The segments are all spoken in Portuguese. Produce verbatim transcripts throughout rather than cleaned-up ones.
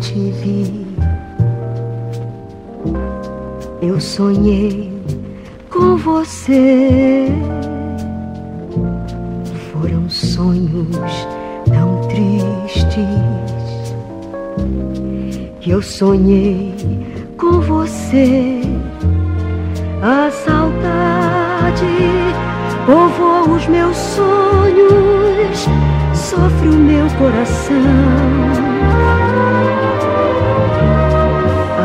te vi, eu sonhei com você. Foram sonhos tão tristes que eu sonhei com você. A saudade povoa os meus sonhos, sofre o meu coração.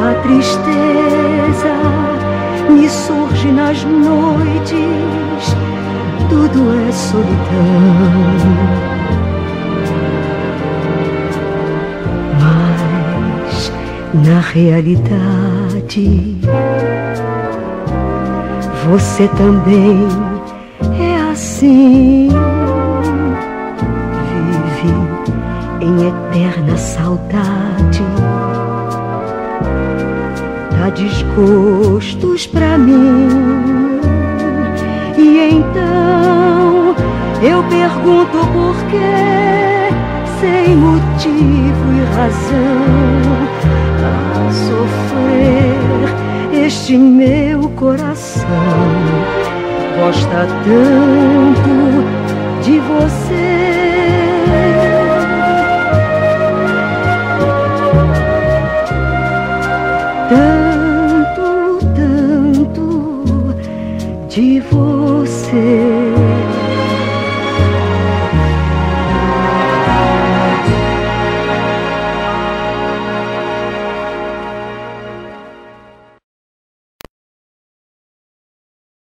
A tristeza me surge nas noites, tudo é solidão. Mas na realidade você também é assim. Vive em eterna saudade, dá desgostos pra mim. E então eu pergunto por quê, sem motivo e razão, a sofrer este meu coração. Gosta tanto de você. Tanto, tanto de você.